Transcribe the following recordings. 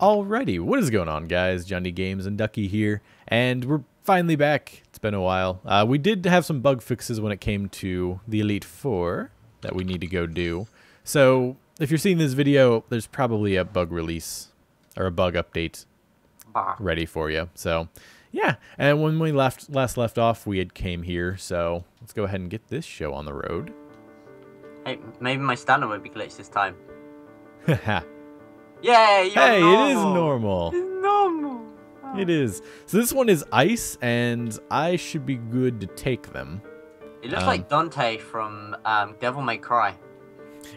Alrighty, what is going on, guys? Johnny Games and Ducky here, and we're finally back. It's been a while. We did have some bug fixes when it came to the Elite Four that we need to go do. So if you're seeing this video, there's probably a bug release or a bug update ready for you. So yeah, and when we left off, we had came here. So let's go ahead and get this show on the road. Hey, maybe my stamina won't be glitched this time. Haha. Yay! You're hey, normal. It is normal. It's normal. Oh. It is. So this one is ice, and I should be good to take them. It looks like Dante from Devil May Cry.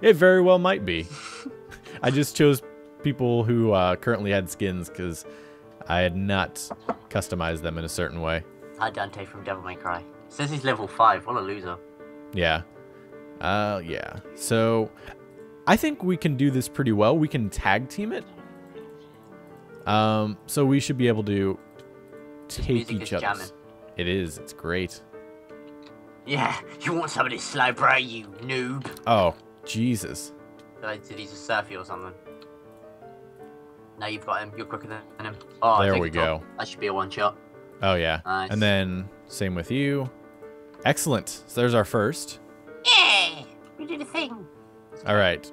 It very well might be. I just chose people who currently had skins because I had not customized them in a certain way. Hi, Dante from Devil May Cry. Says he's level 5. What a loser. Yeah. Yeah. So I think we can do this pretty well. We can tag team it. So we should be able to take each other. It is. It's great. Yeah, you want somebody to slow bro, you noob. Oh, Jesus. Did he just surf you or something? No, you've got him. You're quicker than him. Oh, there we go. That should be a one shot. Oh, yeah. Nice. And then same with you. Excellent. So there's our first. Yeah, we did a thing. All right.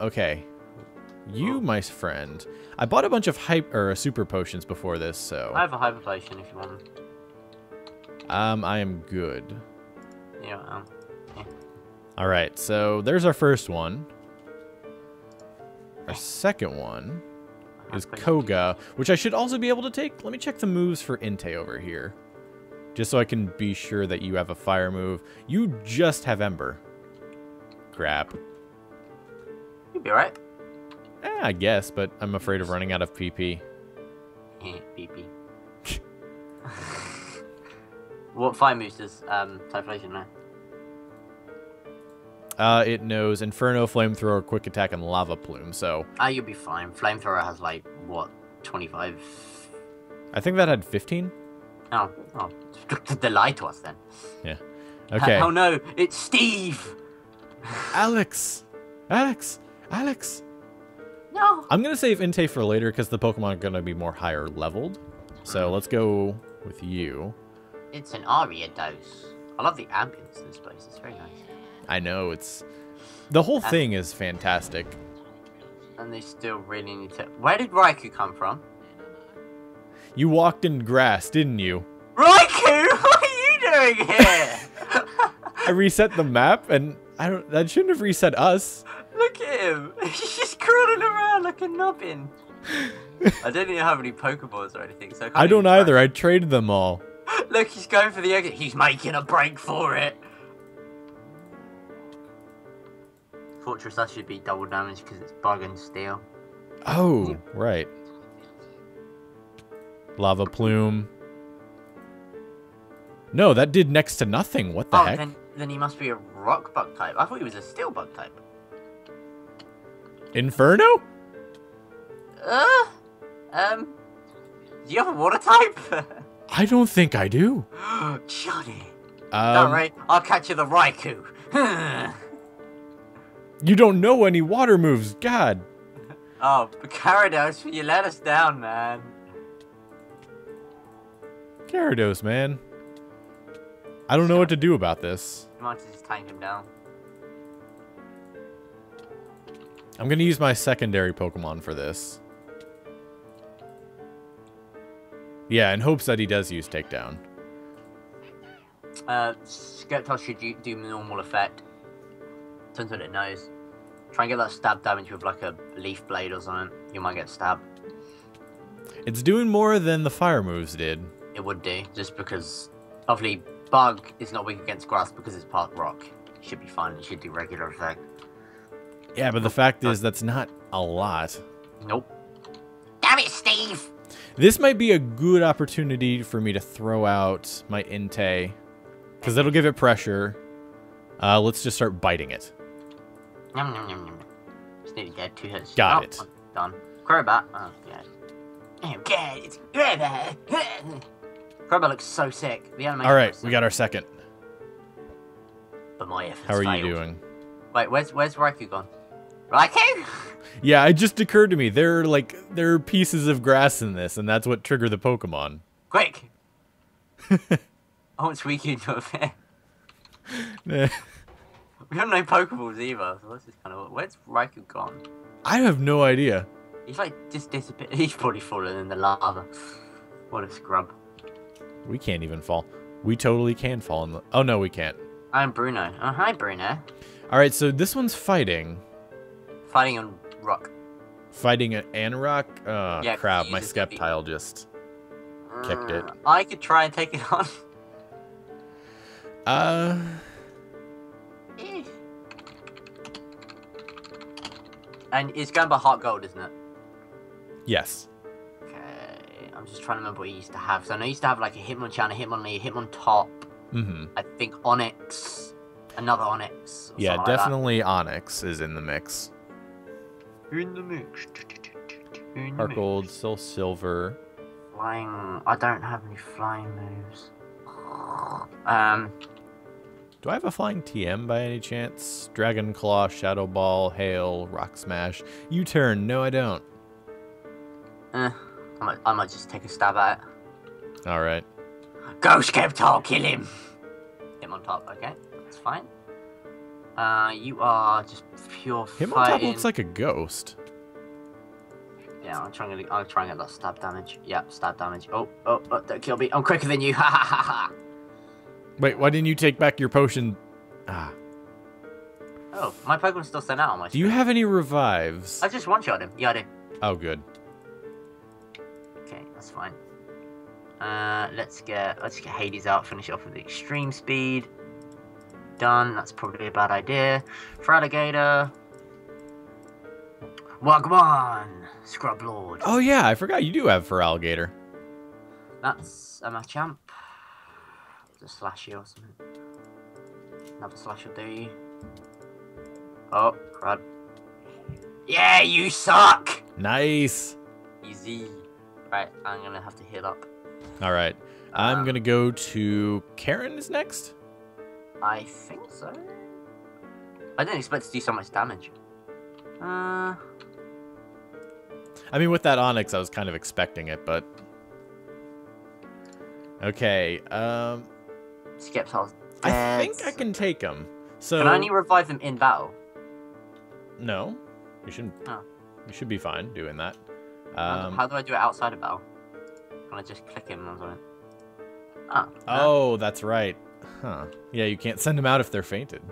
Okay. You, my friend. I bought a bunch of super potions before this, so I have a hyper potion if you want them. I am good. Yeah. Yeah. All right. So there's our first one. Our second one is Koga, which I should also be able to take. Let me check the moves for Entei over here, just so I can be sure that you have a fire move. You just have Ember. Crap. You'll be alright. Eh, I guess, but I'm afraid of running out of PP. PP. What fire moves does Typhlosion know? It knows Inferno, Flamethrower, Quick Attack, and Lava Plume, so you'll be fine. Flamethrower has, like, what, 25? I think that had 15. Oh. They lied to us then. Yeah. Okay. Oh no, it's Steve! Alex. No. I'm going to save Entei for later because the Pokemon are going to be more higher leveled. So let's go with you. It's an Aerodactyl. I love the ambience in this place. It's very nice. I know. The whole thing is fantastic. And they still really need to... Where did Raikou come from? You walked in grass, didn't you? Raikou, what are you doing here? I reset the map and... that shouldn't have reset us. Look at him. He's just crawling around like a nubbin. I don't even have any Pokeballs or anything. So I don't either. I traded them all. Look, he's going for the exit. He's making a break for it. Fortress, that should be double damage because it's bug and steel. Oh, right. Lava Plume. No, that did next to nothing. What the heck? Then he must be a rock bug type. I thought he was a steel bug type. Inferno? Do you have a water type? I don't think I do. Johnny. All right, I'll catch you the Raikou. You don't know any water moves, God. Oh, Karados, you let us down, man. Karados, man. I don't know what to do about this. You might just tank him down. I'm going to use my secondary Pokemon for this. Yeah, in hopes that he does use takedown. Skeptile should do normal effect. Turns out it knows. Try and get that stab damage with like a leaf blade or something. You might get stabbed. It's doing more than the fire moves did. It would do, just because obviously bug is not weak against grass because it's part rock. It should be fine. It should do regular attack. Yeah, but the fact is that's not a lot. Nope. Damn it, Steve! This might be a good opportunity for me to throw out my Entei, because that'll give it pressure. Let's just start biting it. Nom, nom, nom, nom. Just need to get 2 hits. Got it. Done. Crobat. Oh, God. Oh, God, it's Crobat. Crobat looks so sick. The anime. All right, we got our second. But my efforts failed. How are you doing? Wait, where's Raikou gone? Raikou? Yeah, it just occurred to me, there are pieces of grass in this, and that's what trigger the Pokemon. Quick! Oh, it's weak into a We don't know Pokeballs either, so this is kind of... Where's Raikou gone? I have no idea. He's like, just disappeared. He's probably fallen in the lava. What a scrub. We can't even fall. We totally can fall in the... Oh, no, we can't. I'm Bruno. Oh, hi, Bruno. Alright, so this one's fighting. Fighting on rock. Fighting an rock? Oh, yeah, crap. My Skeptile just kicked it. I could try and take it on. And it's going by Heart Gold, isn't it? Yes. Okay. I'm just trying to remember what he used to have. So I know he used to have like a Hitmonchan, a Hitmonlee, a Hitmontop. Mm-hmm. I think Onyx. Another Onyx. Yeah, definitely like Onyx is in the mix. In the mix. Heart Gold, still Silver. Flying. I don't have any flying moves. Do I have a flying TM by any chance? Dragon Claw, Shadow Ball, Hail, Rock Smash, U-Turn. No, I don't. I might just take a stab at it. All right. Go, Skeptile, kill him. Hitmontop, okay, that's fine. You are just pure fighting. Hitmontop looks like a ghost. Yeah, I'm trying to get that stab damage. Yep, stab damage. Oh, don't kill me. I'm quicker than you. Ha ha ha ha. Wait, why didn't you take back your potion? Ah. Oh, my Pokemon's still sent out on my screen. Do you have any revives? I just one-shot him. Yeah, I do. Oh, good. Okay, that's fine. Let's get Hades out, finish it off with the extreme speed. Done. That's probably a bad idea. Feraligator. Wagwan! Scrub Lord. Oh, yeah, I forgot you do have Feraligator. That's my champ. A slashy or something. Another slash will do you. Oh, crud. Yeah, you suck! Nice! Easy. Right, I'm gonna have to heal up. Alright. I'm gonna go to... Karen is next? I think so. I didn't expect to do so much damage. I mean, with that Onyx, I was kind of expecting it, but... Okay, Skeptile's dead. I think I can take them. So can I only revive them in battle? No, you shouldn't. Oh. You should be fine doing that. How do I do it outside of battle? Can I just click him on something? Ah. Oh, that's right. Huh. Yeah, you can't send them out if they're fainted.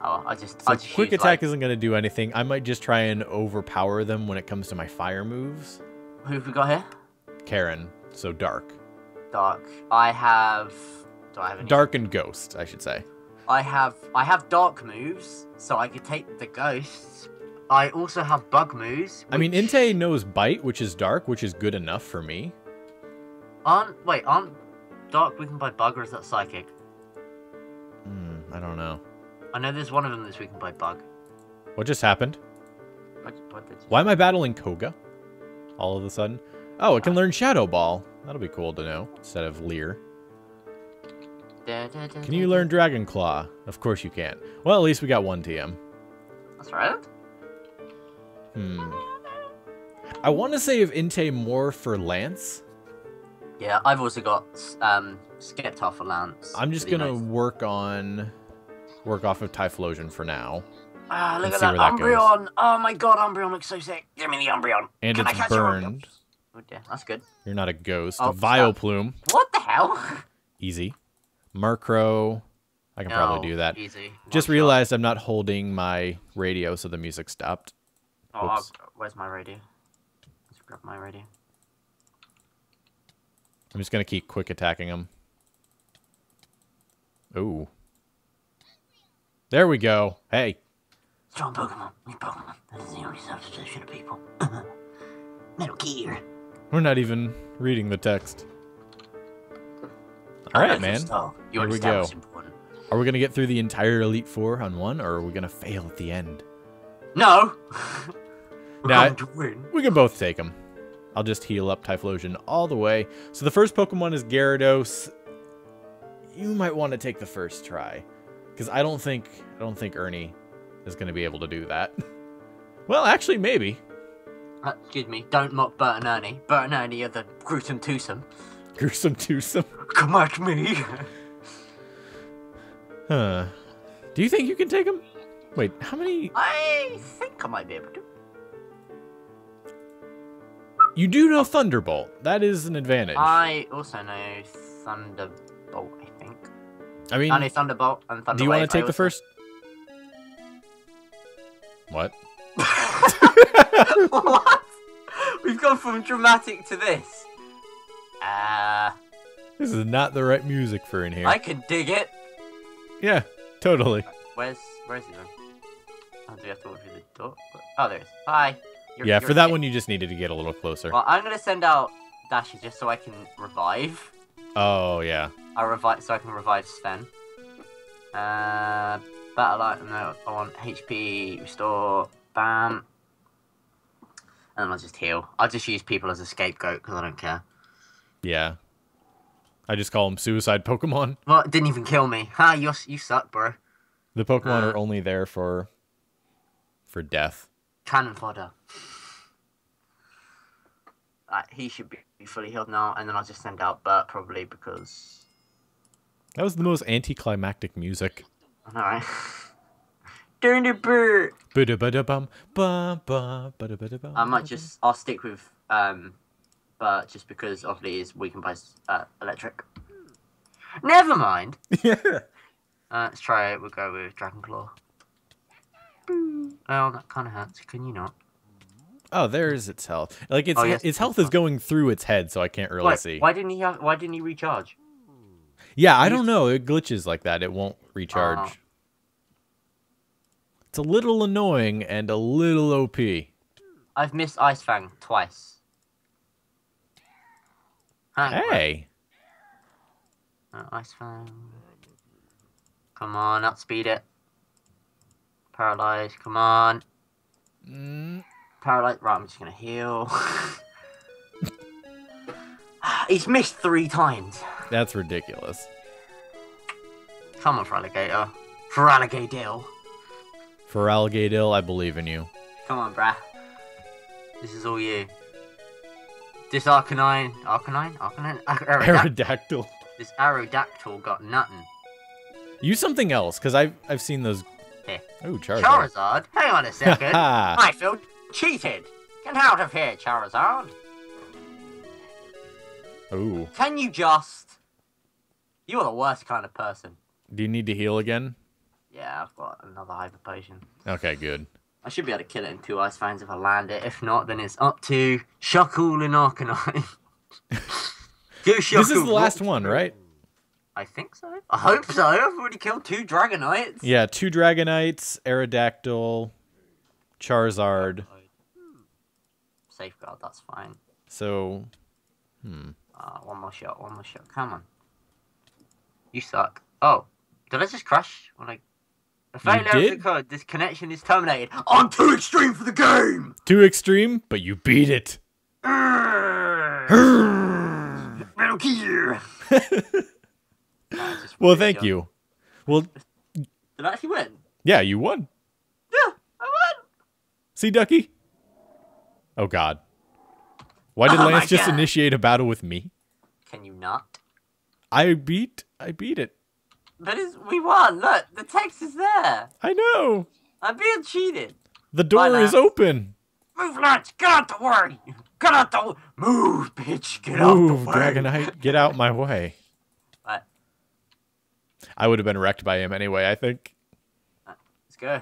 Oh, I'll just quick attack like... isn't going to do anything. I might just try and overpower them when it comes to my fire moves. Who have we got here? Karen. So dark. Dark. I have. Do I have any? Dark and ghost, I should say. I have dark moves, so I could take the ghosts. I also have bug moves. Which... I mean, Entei knows bite, which is dark, which is good enough for me. Aren't dark weakened by bug, or is that psychic? I don't know. I know there's one of them that's weakened by bug. What just happened? Why am I battling Koga? All of a sudden. Oh, it can learn Shadow Ball. That'll be cool to know, instead of Leer. Can you learn Dragon Claw? Of course you can. Well, at least we got one TM. That's right. I want to save Entei more for Lance. Yeah, I've also got Skeptile for Lance. I'm just going to work off of Typhlosion for now. Ah, look at that Umbreon. Oh my god, Umbreon looks so sick. Give me the Umbreon. And can it's burned. Oh, yeah, that's good. You're not a ghost. Oh, a Vile Plume. What the hell? Easy. Murkrow. I can probably do that. Easy. Just realized I'm not holding my radio, so the music stopped. Oh, where's my radio? Let's grab my radio. I'm just going to keep quick attacking him. Ooh. There we go. Hey. Strong Pokemon. New Pokemon. That is the only substitution of people. Metal Gear. We're not even reading the text. All right, man. Here we go. Are we going to get through the entire Elite Four on one, or are we going to fail at the end? No. Nah, we can both take them. I'll just heal up Typhlosion all the way. So the first Pokemon is Gyarados. You might want to take the first try, because I don't think Ernie is going to be able to do that. Well, actually, maybe. Excuse me, don't mock Bert and Ernie. Bert and Ernie are the gruesome twosome. Gruesome twosome? Come at me! Huh. Do you think you can take him? Wait, how many... I think I might be able to. You do know Thunderbolt. That is an advantage. I also know Thunderbolt, I think. I mean... I know Thunderbolt and Thunderwave. Do you want to take the first... What? What? We've gone from dramatic to this. This is not the right music for in here. I can dig it. Yeah, totally. Where's he going? Oh, do we have to walk through the door? Oh, there it is. Hi. Yeah, for that one you just needed to get a little closer. Well, I'm gonna send out Dashy just so I can revive. Oh yeah. So I can revive Sven. Battle item. No, I want HP restore. Bam. And I'll just heal. I'll just use people as a scapegoat because I don't care. Yeah. I just call them suicide Pokemon. Well, it didn't even kill me. Ha! You suck, bro. The Pokemon are only there for death. Cannon fodder. He should be fully healed now, and then I'll just send out Bert probably because that was the most anticlimactic music. Alright. Turn to Bert. I might just stick with Bert just because obviously is weakened by electric. Never mind. Yeah. Let's try it. We'll go with Dragon Claw. Well, that kind of hurts. Can you not? Oh, there's its health. Like its its health is going through its head, so I can't really see. Why didn't he recharge? Yeah, I don't know. It glitches like that. It won't recharge. Uh-huh. It's a little annoying and a little OP. I've missed Ice Fang twice. Hey. Ice Fang. Come on, outspeed it. Paralyze, come on. Paralyze, right, I'm just gonna heal. He's missed 3 times. That's ridiculous. Come on, Feraligator. Feraligator. Feraligator, I believe in you. Come on, brah. This is all you. This Arcanine? Aerodactyl. This Aerodactyl got nothing. Use something else, because I've seen those... Oh, Charizard. Hang on a second. I feel cheated. Get out of here, Charizard. Ooh. Can you just... You are the worst kind of person. Do you need to heal again? Yeah, I've got another hyper potion. Okay, good. I should be able to kill it in 2 Ice Fangs if I land it. If not, then it's up to Shuckle and Arcanine. This is the last one, right? I think so. I hope so. I've already killed 2 Dragonites. Yeah, 2 Dragonites, Aerodactyl, Charizard. Safeguard, that's fine. So, one more shot, Come on. You suck. Oh, did I just crash? When I failed the code, this connection is terminated. I'm too extreme for the game! Too extreme? But you beat it. Metal Gear! Well, thank you. Well, did I actually win? Yeah, you won. Yeah, I won. See, Ducky? Oh, God. Why did Lance just initiate a battle with me? Can you not? I beat it. But we won. Look, the text is there. I know. I'm being cheated. The door is open. Move, Lance. Get out the way. Get out the way. Move, bitch. Get out the way. Move, Dragonite. Get out my way. I would have been wrecked by him anyway, I think. Let's go.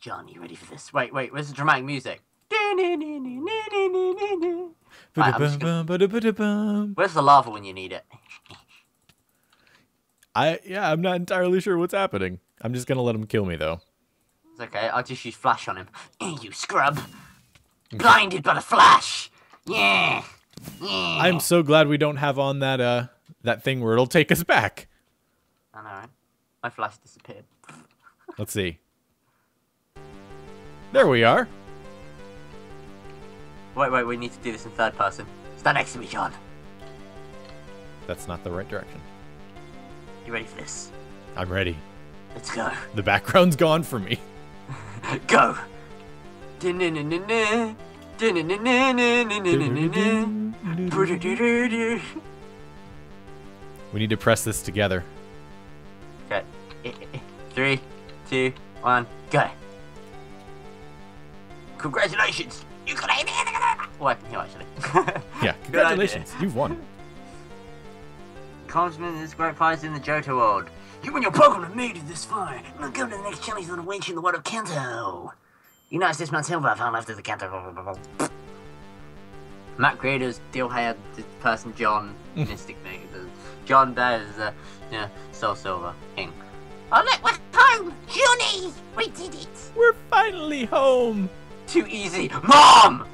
John, you ready for this? Wait, where's the dramatic music? Right, where's the lava when you need it? I'm not entirely sure what's happening. I'm just going to let him kill me, though. It's okay, I'll just use flash on him. You scrub. Blinded by the flash. Yeah. I'm so glad we don't have on that, that thing where it'll take us back. I know, right? My flash disappeared. Let's see. There we are. Wait, we need to do this in third person. Stand next to me, John. That's not the right direction. You ready for this? I'm ready. Let's go. The background's gone for me. Go! We need to press this together. Okay. 3, 2, 1, go! Congratulations! You got it! Well, I can heal actually. Yeah, congratulations! You've won. Congressman, this great prize in the Johto world. You and your Pokemon have made it this far. Now go to the next challenge that awaits you in the world of Kanto. Unites this month Silver found after the Kanto. Matt Creators still had this person John Mystic Mega. John Bear is yeah, Soul Silver King. Oh look, we're home! Johnny! We did it! We're finally home! Too easy. Mom!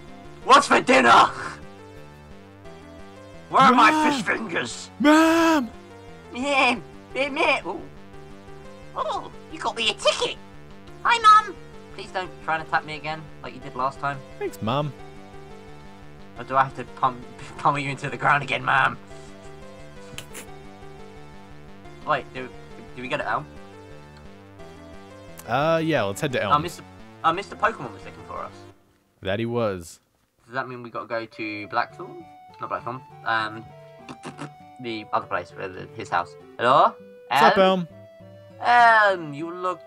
What's for dinner? Where are my fish fingers? Mom! Yeah, oh, you got me a ticket. Hi, Mom. Please don't try and attack me again like you did last time. Thanks, Mom. Or do I have to pummel you into the ground again, Mom? Wait, do we get to Elm? Yeah, let's head to Elm. Mr. Pokemon was looking for us. That he was. Does that mean we got to go to Blackthorn? Not Blackthorn. The other place, his house. Hello? What's up, Elm? Elm, you look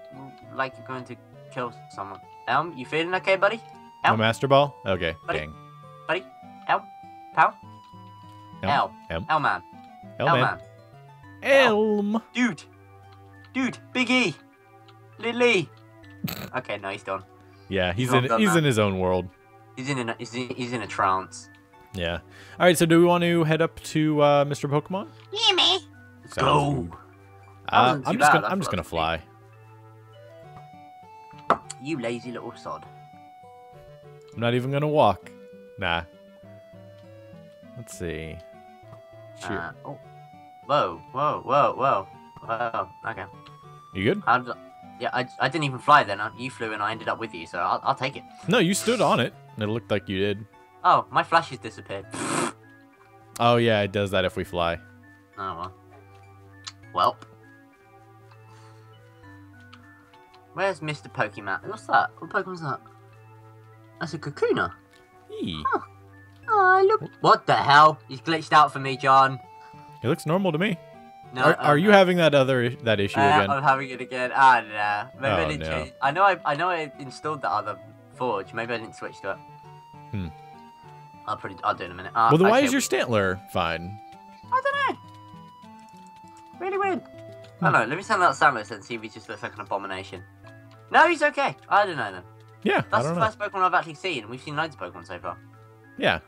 like you're going to kill someone. Elm, you feeling okay, buddy? Elm? My Master Ball? Okay, buddy. Dang. Buddy? Elm? Pal? Elm. Elm. Elm man. Elm man. Elm. Dude. Dude. Big E. Lily. Okay, no, he's done. Yeah, he's in his own world. He's in a trance. Yeah. All right. So, do we want to head up to Mr. Pokemon? Yeah, man. Let's go. I'm just gonna fly. You lazy little sod. I'm not even gonna walk. Nah. Let's see. Shoot. Oh. Whoa! Whoa! Whoa! Whoa! Whoa! Okay. You good? Yeah, I didn't even fly then. You flew and I ended up with you, so I'll take it. No, you stood on it, and it looked like you did. Oh, my flash has disappeared. Oh, yeah, it does that if we fly. Oh, well. Welp. Where's Mr. Pokemon? What's that? What Pokemon's that? That's a Kakuna. Huh. Oh, look. What the hell? He's glitched out for me, John. It looks normal to me. No, are you having that issue again? I'm having it again. Ah, no. Maybe I didn't change. I know I installed the other forge. Maybe I didn't switch to it. Hmm. I'll do it in a minute. Well, then why is your Stantler fine? I don't know. Really weird. I don't know. Let me send out Samus and see if he just looks like an abomination. No, he's okay. I don't know then. Yeah, that's the first Pokemon I've actually seen. We've seen loads of Pokemon so far. Yeah.